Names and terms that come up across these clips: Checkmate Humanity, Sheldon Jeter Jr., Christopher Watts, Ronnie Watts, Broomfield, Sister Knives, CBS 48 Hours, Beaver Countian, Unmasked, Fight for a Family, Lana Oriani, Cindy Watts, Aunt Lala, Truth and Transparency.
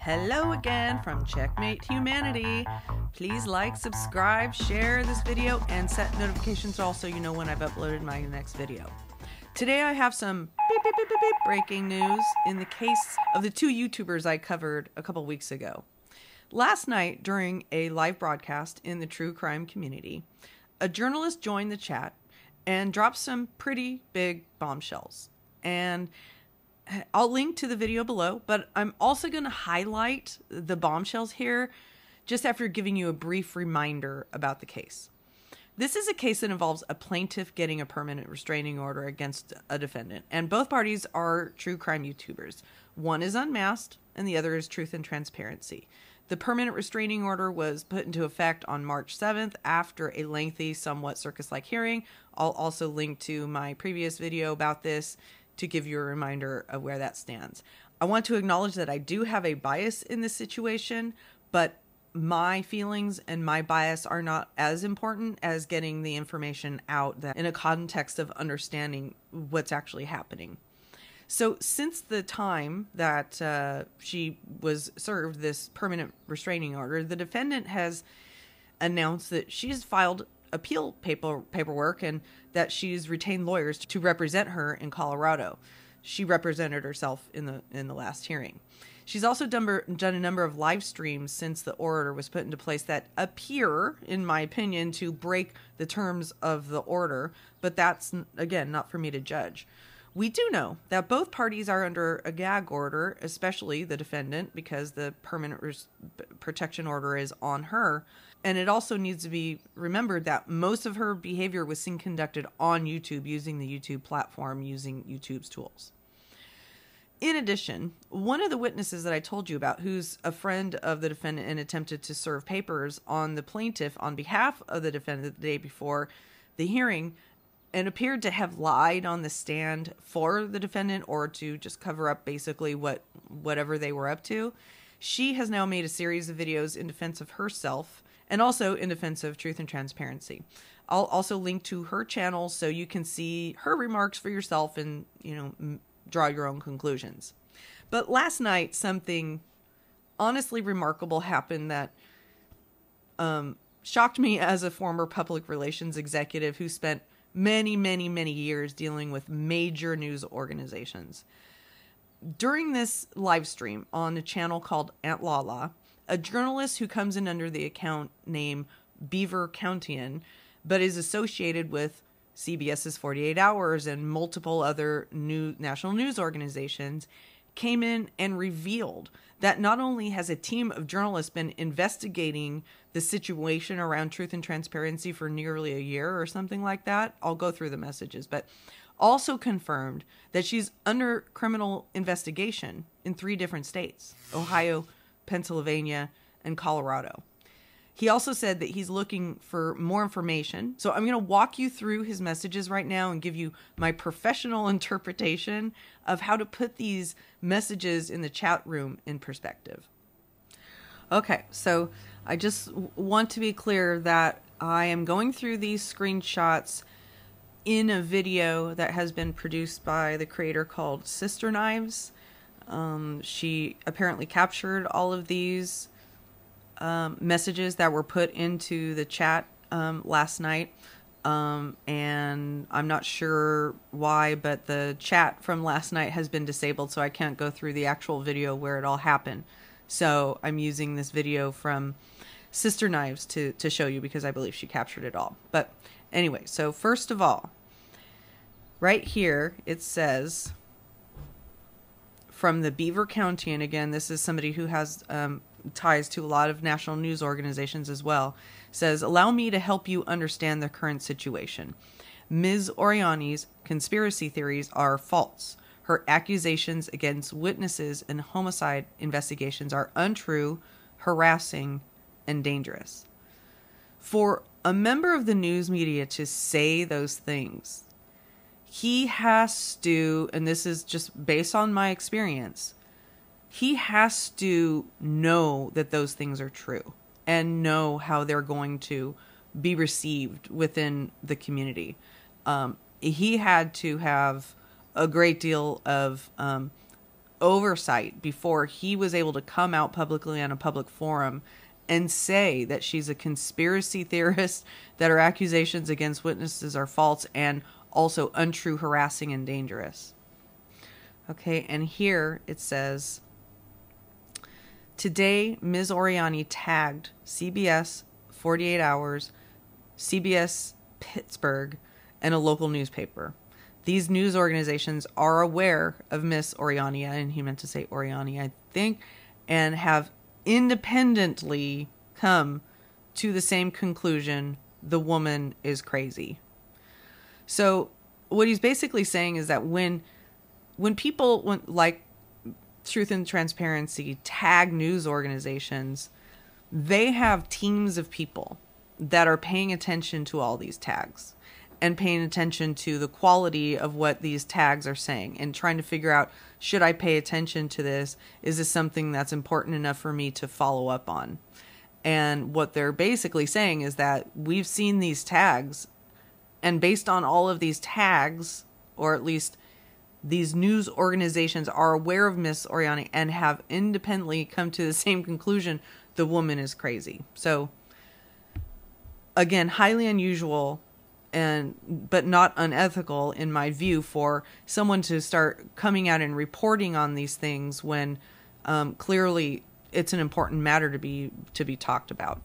Hello again from Checkmate Humanity. Please like, subscribe, share this video, and set notifications all so you know when I've uploaded my next video. Today I have some beep, beep, beep, beep, beep breaking news in the case of the two YouTubers I covered a couple weeks ago. Last night, during a live broadcast in the true crime community, a journalist joined the chat and dropped some pretty big bombshells. And I'll link to the video below, but I'm also going to highlight the bombshells here just after giving you a brief reminder about the case. This is a case that involves a plaintiff getting a permanent restraining order against a defendant, and both parties are true crime YouTubers. One is Unmasked, and the other is Truth and Transparency. The permanent restraining order was put into effect on March 7th after a lengthy, somewhat circus-like hearing. I'll also link to my previous video about this to give you a reminder of where that stands. I want to acknowledge that I do have a bias in this situation, but my feelings and my bias are not as important as getting the information out that in a context of understanding what's actually happening. So since the time that she was served this permanent restraining order, the defendant has announced that she's filed appeal paperwork and that she's retained lawyers to represent her in Colorado. She represented herself in the last hearing. She's also done a number of live streams since the order was put into place that appear, in my opinion, to break the terms of the order, but that's, again, not for me to judge. We do know that both parties are under a gag order, especially the defendant, because the permanent protection order is on her. And it also needs to be remembered that most of her behavior was seen conducted on YouTube, using the YouTube platform, using YouTube's tools. In addition, one of the witnesses that I told you about, who's a friend of the defendant and attempted to serve papers on the plaintiff on behalf of the defendant the day before the hearing, and appeared to have lied on the stand for the defendant or to just cover up basically whatever they were up to. She has now made a series of videos in defense of herself and also in defense of Truth and Transparency. I'll also link to her channel so you can see her remarks for yourself and, you know, draw your own conclusions. But last night, something honestly remarkable happened that shocked me as a former public relations executive who spent many years dealing with major news organizations. During this live stream on a channel called Aunt Lala, a journalist who comes in under the account name Beaver Countian, but is associated with CBS's 48 Hours and multiple other new national news organizations, came in and revealed that not only has a team of journalists been investigating the situation around Truth and Transparency for nearly a year or something like that, I'll go through the messages, but also confirmed that she's under criminal investigation in 3 different states, Ohio, Pennsylvania, and Colorado. He also said that he's looking for more information. So I'm going to walk you through his messages right now and give you my professional interpretation of how to put these messages in the chat room in perspective. Okay, so I just want to be clear that I am going through these screenshots in a video that has been produced by the creator called Sister Knives. She apparently captured all of these messages that were put into the chat last night, and I'm not sure why, but the chat from last night has been disabled, so I can't go through the actual video where it all happened. So I'm using this video from Sister Knives to show you because I believe she captured it all. But anyway, so first of all, right here it says from the Beaver County, and again, this is somebody who has ties to a lot of national news organizations as well, says, "Allow me to help you understand the current situation. Ms. Oriani's conspiracy theories are false. Her accusations against witnesses and homicide investigations are untrue, harassing, and dangerous." For a member of the news media to say those things, he has to, and this is just based on my experience, he has to know that those things are true and know how they're going to be received within the community. He had to have a great deal of oversight before he was able to come out publicly on a public forum and say that she's a conspiracy theorist, that her accusations against witnesses are false and also untrue, harassing, and dangerous. Okay, and here it says, today, Ms. Oriani tagged CBS 48 Hours, CBS Pittsburgh, and a local newspaper. These news organizations are aware of Ms. Oriani, and he meant to say Oriani, I think, and have independently come to the same conclusion: the woman is crazy. So what he's basically saying is that when people like Truth and Transparency tag news organizations, they have teams of people that are paying attention to all these tags and paying attention to the quality of what these tags are saying and trying to figure out, should I pay attention to this? Is this something that's important enough for me to follow up on? And what they're basically saying is that we've seen these tags, and based on all of these tags, or at least these news organizations are aware of Ms. Oriani and have independently come to the same conclusion: the woman is crazy. So again, highly unusual, but not unethical in my view, for someone to start coming out and reporting on these things when clearly it's an important matter to be talked about.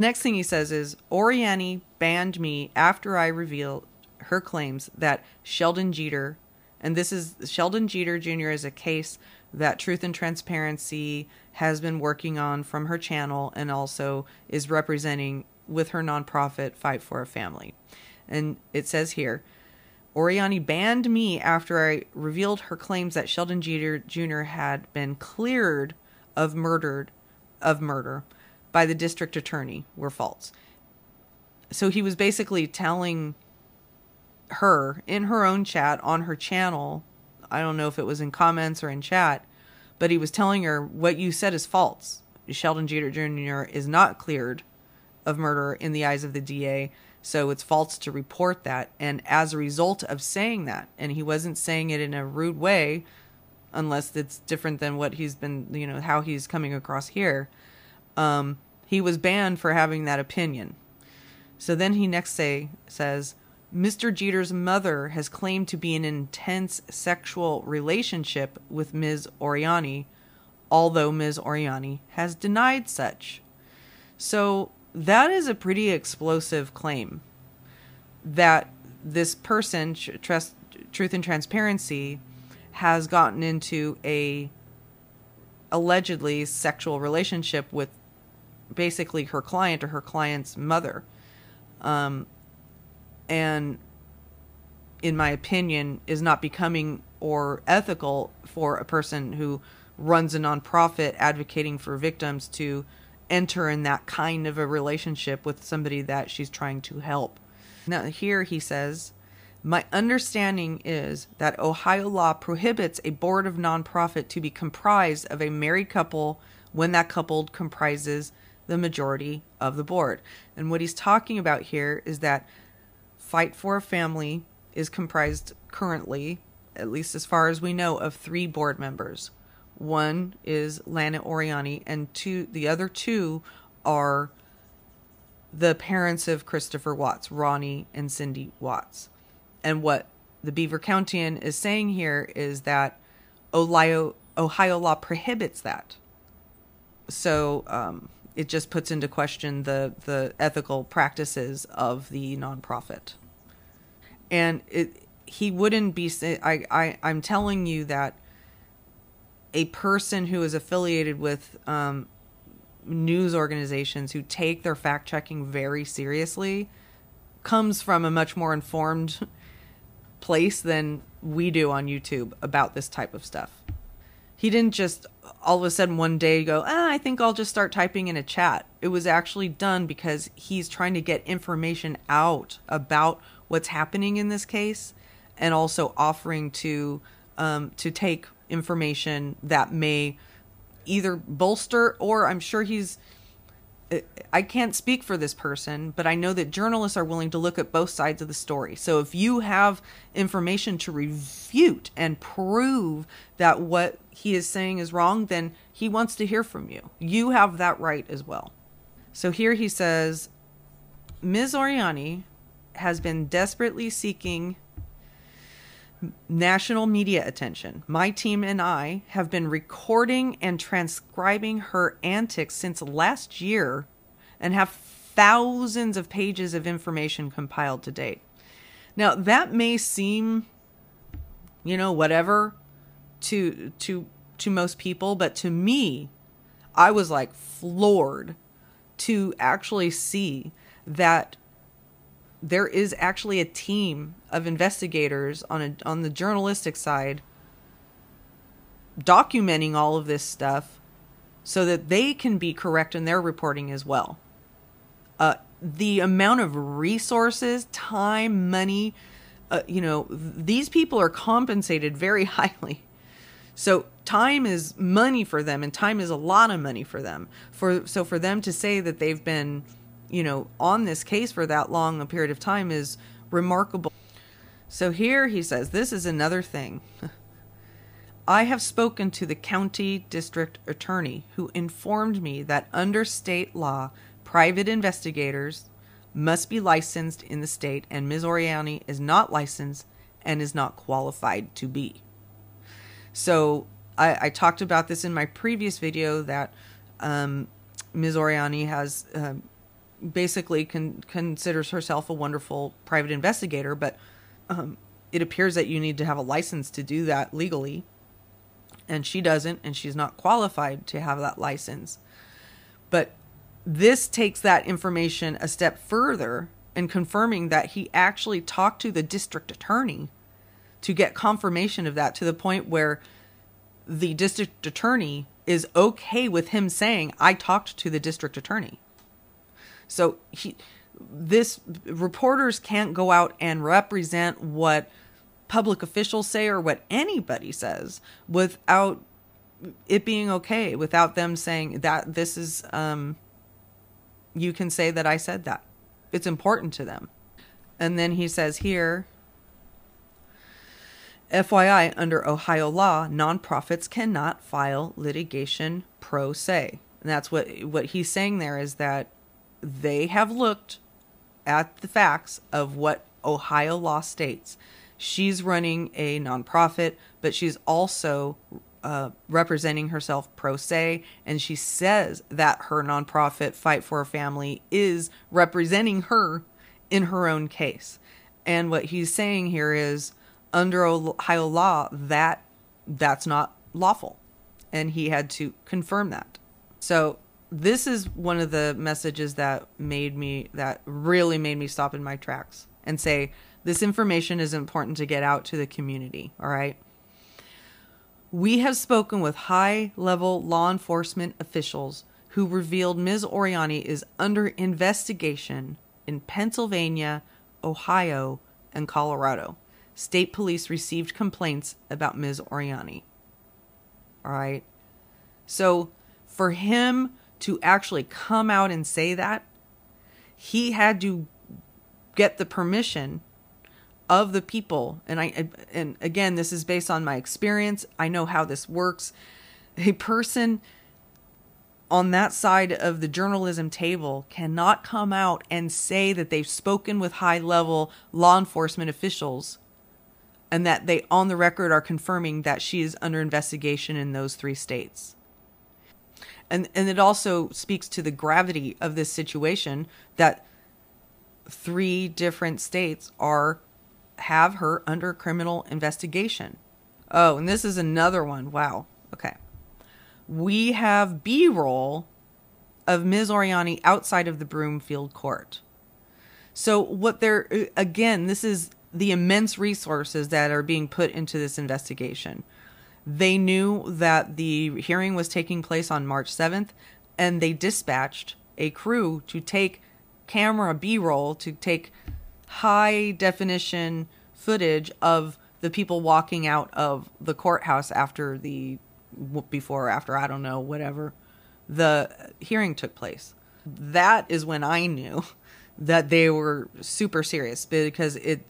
Next thing he says is, Oriani banned me after I revealed her claims that Sheldon Jeter, and this is Sheldon Jeter Jr. is a case that Truth and Transparency has been working on from her channel and also is representing with her nonprofit Fight for a Family. And it says here, Oriani banned me after I revealed her claims that Sheldon Jeter Jr. had been cleared of murder by the district attorney were false. So he was basically telling her in her own chat on her channel, I don't know if it was in comments or in chat, but he was telling her, what you said is false. Sheldon Jeter Jr. is not cleared of murder in the eyes of the DA, so it's false to report that. And as a result of saying that, and he wasn't saying it in a rude way, unless it's different than what he's been, you know, how he's coming across here, he was banned for having that opinion. So then he next says, Mr. Jeter's mother has claimed to be in an intense sexual relationship with Ms. Oriani, although Ms. Oriani has denied such. So that is a pretty explosive claim, that this person, Truth and Transparency, has gotten into a allegedly sexual relationship with basically her client or her client's mother. And in my opinion, is not becoming or ethical for a person who runs a nonprofit advocating for victims to enter in that kind of a relationship with somebody that she's trying to help. Now here he says, my understanding is that Ohio law prohibits a board of nonprofit to be comprised of a married couple when that couple comprises the majority of the board. And what he's talking about here is that Fight for a Family is comprised currently, at least as far as we know, of 3 board members. One is Lana Oriani, and the other two are the parents of Christopher Watts, Ronnie and Cindy Watts. And what the Beaver Countian is saying here is that Ohio law prohibits that. So it just puts into question the ethical practices of the nonprofit. And he wouldn't be saying, I'm telling you that a person who is affiliated with news organizations who take their fact-checking very seriously comes from a much more informed place than we do on YouTube about this type of stuff. He didn't just all of a sudden one day go, I think I'll just start typing in a chat. It was actually done because he's trying to get information out about what's happening in this case, and also offering to take information that may either bolster, or I'm sure he's I can't speak for this person, but I know that journalists are willing to look at both sides of the story. So if you have information to refute and prove that what he is saying is wrong, then he wants to hear from you. You have that right as well. So here he says, Ms. Oriani has been desperately seeking national media attention. My team and I have been recording and transcribing her antics since last year and have thousands of pages of information compiled to date. Now, that may seem, you know, whatever to most people, but to me, I was like floored to actually see that there is actually a team of investigators on the journalistic side documenting all of this stuff so that they can be correct in their reporting as well. The amount of resources, time, money, you know, these people are compensated very highly. So time is money for them, and time is a lot of money for them. So for them to say that they've been, you know, on this case for that long a period of time is remarkable. So here he says, this is another thing. I have spoken to the county district attorney, who informed me that under state law, private investigators must be licensed in the state, and Ms. Oriani is not licensed and is not qualified to be. So I talked about this in my previous video that Ms. Oriani has basically considers herself a wonderful private investigator, but it appears that you need to have a license to do that legally, and she doesn't, and she's not qualified to have that license. But this takes that information a step further and confirming that he actually talked to the district attorney to get confirmation of that, to the point where the district attorney is okay with him saying, I talked to the district attorney. So this reporters can't go out and represent what public officials say or what anybody says without it being okay, without them saying that this is, you can say that I said that. It's important to them. And then he says here, FYI, under Ohio law, nonprofits cannot file litigation pro se. And that's what he's saying there, is that they have looked at the facts of what Ohio law states. She's running a nonprofit, but she's also representing herself pro se. And she says that her nonprofit, Fight for a Family, is representing her in her own case. And what he's saying here is, under Ohio law, that's not lawful. And he had to confirm that. So this is one of the messages that really made me stop in my tracks and say, this information is important to get out to the community. All right. We have spoken with high level law enforcement officials who revealed Ms. Oriani is under investigation in Pennsylvania, Ohio, and Colorado. State police received complaints about Ms. Oriani. All right. So for him to actually come out and say that, he had to get the permission of the people. And and again, this is based on my experience. I know how this works. A person on that side of the journalism table cannot come out and say that they've spoken with high-level law enforcement officials and that they, on the record, are confirming that she is under investigation in those three states. And it also speaks to the gravity of this situation that three different states have her under criminal investigation. Oh, and this is another one. Wow. Okay. We have B-roll of Ms. Oriani outside of the Broomfield court. So what they're, again, this is the immense resources that are being put into this investigation. They knew that the hearing was taking place on March 7th, and they dispatched a crew to take camera B-roll, to take high-definition footage of the people walking out of the courthouse before or after, I don't know, whatever, the hearing took place. that is when I knew that they were super serious, because it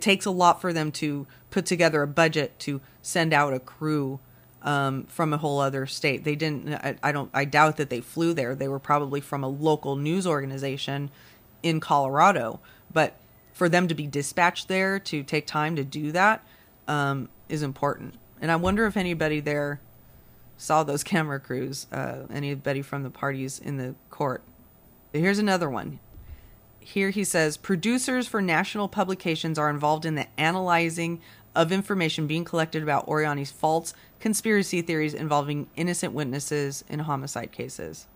takes a lot for them to put together a budget to send out a crew from a whole other state. They didn't, I doubt that they flew there. They were probably from a local news organization in Colorado, but for them to be dispatched there to take time to do that is important. And I wonder if anybody there saw those camera crews, anybody from the parties in the court. Here's another one. Here he says, producers for national publications are involved in the analyzing of information being collected about Oriani's false conspiracy theories involving innocent witnesses in homicide cases.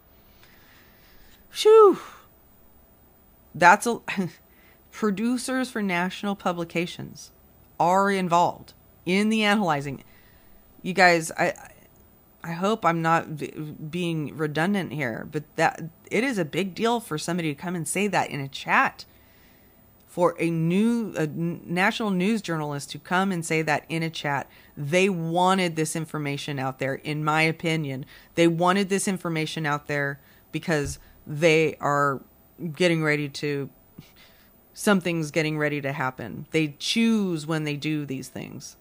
Phew. That's a... Producers for national publications are involved in the analyzing. You guys, I hope I'm not being redundant here, but that it is a big deal for somebody to come and say that in a chat, for a national news journalist to come and say that in a chat. They wanted this information out there, in my opinion. They wanted this information out there because they are getting ready to, something's getting ready to happen. They choose when they do these things.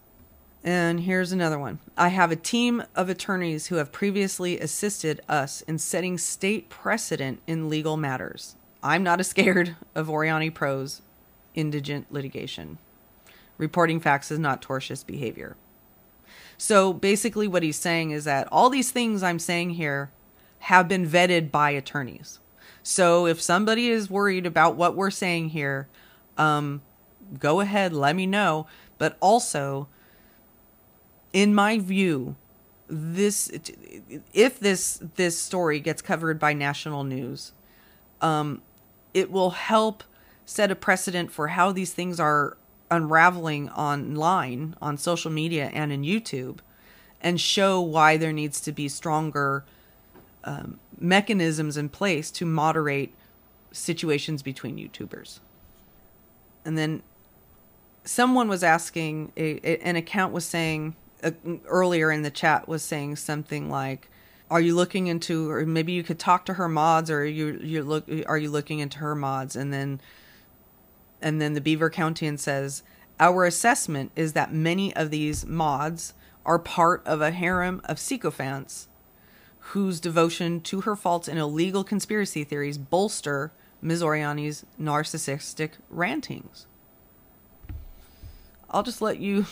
And here's another one. I have a team of attorneys who have previously assisted us in setting state precedent in legal matters. I'm not as scared of Oriani Pro's indigent litigation. Reporting facts is not tortious behavior. So basically what he's saying is that all these things I'm saying here have been vetted by attorneys. So if somebody is worried about what we're saying here, go ahead, let me know. But also... in my view, if this story gets covered by national news, it will help set a precedent for how these things are unraveling online, on social media and in YouTube, and show why there needs to be stronger mechanisms in place to moderate situations between YouTubers. And then someone was asking, an account was saying... earlier in the chat was saying something like, are you looking into, or maybe you could talk to her mods, or are you looking into her mods? And then the Beaver Countian says, our assessment is that many of these mods are part of a harem of sycophants whose devotion to her faults and illegal conspiracy theories bolster Ms. Oriani's narcissistic rantings. I'll just let you...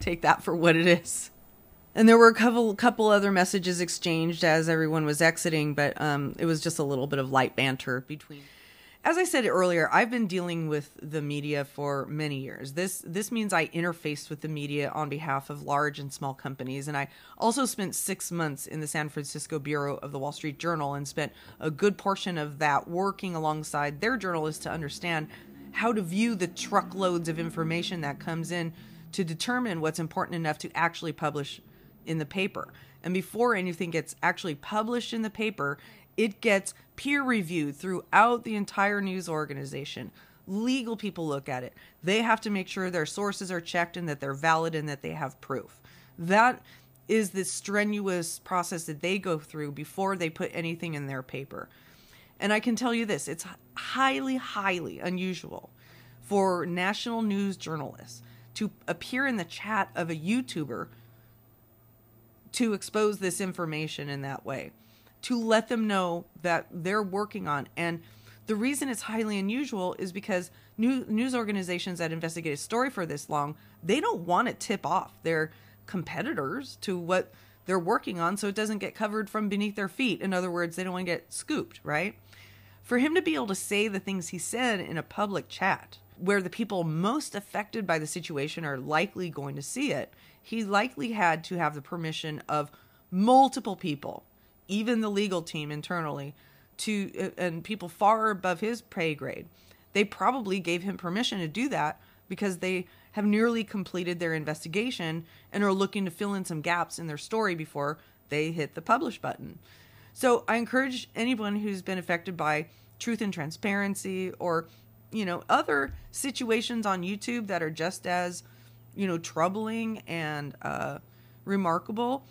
take that for what it is. And there were a couple other messages exchanged as everyone was exiting, but it was just a little bit of light banter between. As I said earlier, I've been dealing with the media for many years. This means I interfaced with the media on behalf of large and small companies, and I also spent 6 months in the San Francisco bureau of the Wall Street Journal and spent a good portion of that working alongside their journalists to understand how to view the truckloads of information that comes in to determine what's important enough to actually publish in the paper. And before anything gets actually published in the paper, it gets peer reviewed throughout the entire news organization. Legal people look at it. They have to make sure their sources are checked and that they're valid and that they have proof. That is the strenuous process that they go through before they put anything in their paper. And I can tell you this, it's highly, highly unusual for national news journalists to appear in the chat of a YouTuber to expose this information in that way, to let them know that they're working on. And the reason it's highly unusual is because news organizations that investigate a story for this long, they don't want to tip off their competitors to what they're working on so it doesn't get covered from beneath their feet. In other words, they don't want to get scooped, right? For him to be able to say the things he said in a public chat, where the people most affected by the situation are likely going to see it, he likely had to have the permission of multiple people, even the legal team internally, and people far above his pay grade. They probably gave him permission to do that because they have nearly completed their investigation and are looking to fill in some gaps in their story before they hit the publish button. So I encourage anyone who's been affected by Truth and Transparency, or other situations on YouTube that are just as, troubling and remarkable,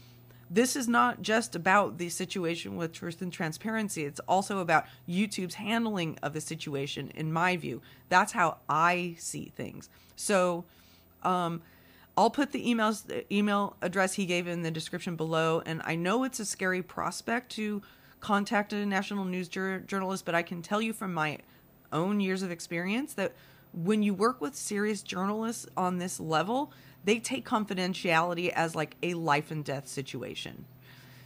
this is not just about the situation with Truth and Transparency. It's also about YouTube's handling of the situation, in my view. That's how I see things. So I'll put the email address he gave in the description below. And I know it's a scary prospect to contact a national news journalist, but I can tell you from my own years of experience that when you work with serious journalists on this level, they take confidentiality as like a life and death situation.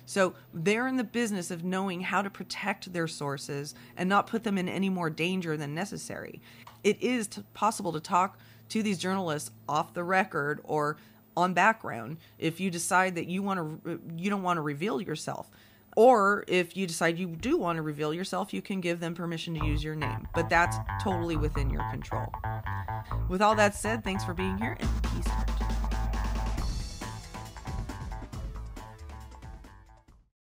So they're in the business of knowing how to protect their sources and not put them in any more danger than necessary. It is possible to talk to these journalists off the record or on background if you decide that you don't want to reveal yourself. Or if you decide you do want to reveal yourself, you can give them permission to use your name. But that's totally within your control. With all that said, thanks for being here and peace out.